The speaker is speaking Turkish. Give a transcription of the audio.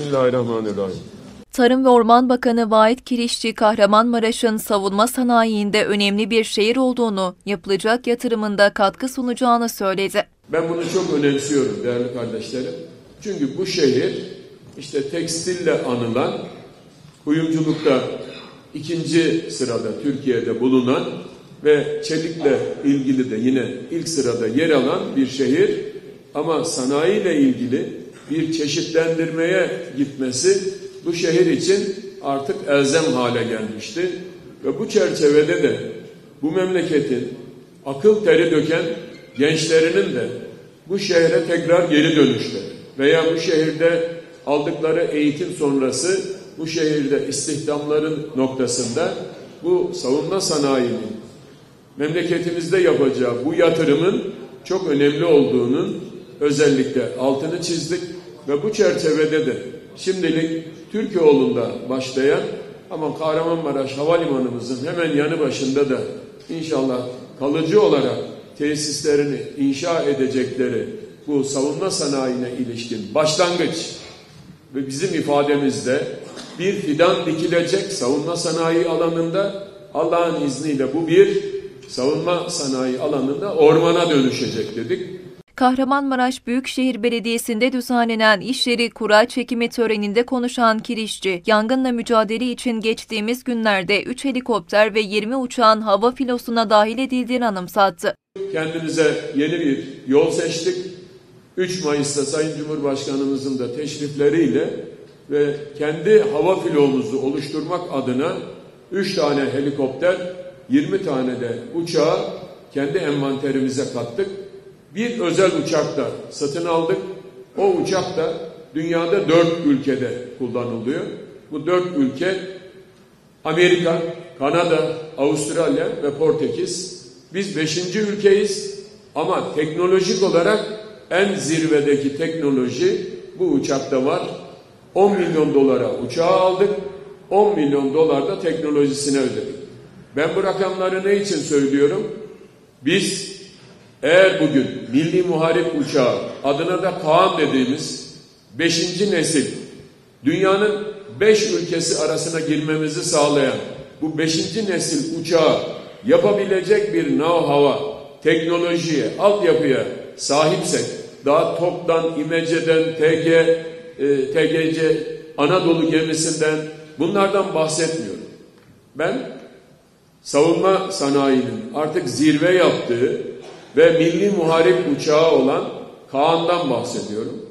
Bismillahirrahmanirrahim. Tarım ve Orman Bakanı Vahit Kirişci, Kahramanmaraş'ın savunma sanayiinde önemli bir şehir olduğunu, yapılacak yatırımında katkı sunacağını söyledi. Ben bunu çok önemsiyorum değerli kardeşlerim. Çünkü bu şehir işte tekstille anılan, kuyumculukta ikinci sırada Türkiye'de bulunan ve çelikle ilgili de yine ilk sırada yer alan bir şehir, ama sanayiyle ilgili bir çeşitlendirmeye gitmesi bu şehir için artık elzem hale gelmişti. Ve bu çerçevede de bu memleketin akıl teri döken gençlerinin de bu şehre tekrar geri dönüşte veya bu şehirde aldıkları eğitim sonrası bu şehirde istihdamların noktasında bu savunma sanayinin memleketimizde yapacağı bu yatırımın çok önemli olduğunun özellikle altını çizdik ve bu çerçevede de şimdilik Türkiyeoğlu'nda başlayan ama Kahramanmaraş Havalimanımızın hemen yanı başında da inşallah kalıcı olarak tesislerini inşa edecekleri bu savunma sanayine ilişkin başlangıç ve bizim ifademizde bir fidan dikilecek savunma sanayi alanında, Allah'ın izniyle bu bir savunma sanayi alanında ormana dönüşecek dedik. Kahramanmaraş Büyükşehir Belediyesi'nde düzenlenen iş yeri kura çekimi töreninde konuşan Kirişçi, yangınla mücadele için geçtiğimiz günlerde 3 helikopter ve 20 uçağın hava filosuna dahil edildiğini anımsattı. Kendimize yeni bir yol seçtik. 3 Mayıs'ta Sayın Cumhurbaşkanımızın da teşrifleriyle ve kendi hava filomuzu oluşturmak adına 3 tane helikopter, 20 tane de uçağı kendi envanterimize kattık. Bir özel uçak da satın aldık. O uçak da dünyada 4 ülkede kullanılıyor. Bu 4 ülke Amerika, Kanada, Avustralya ve Portekiz. Biz 5. ülkeyiz ama teknolojik olarak en zirvedeki teknoloji bu uçakta var. 10 milyon dolara uçağı aldık. 10 milyon dolar da teknolojisine ödedik. Ben bu rakamları ne için söylüyorum? Biz eğer bugün milli muharip uçağı, adına da PAAM dediğimiz 5. nesil, dünyanın 5 ülkesi arasına girmemizi sağlayan bu 5. nesil uçağı yapabilecek bir know-how'a, teknolojiye, altyapıya sahipsek, daha TOP'tan, İmece'den, TCG, Anadolu gemisinden, bunlardan bahsetmiyorum. Ben savunma sanayinin artık zirve yaptığı ve milli muharip uçağı olan Kaan'dan bahsediyorum.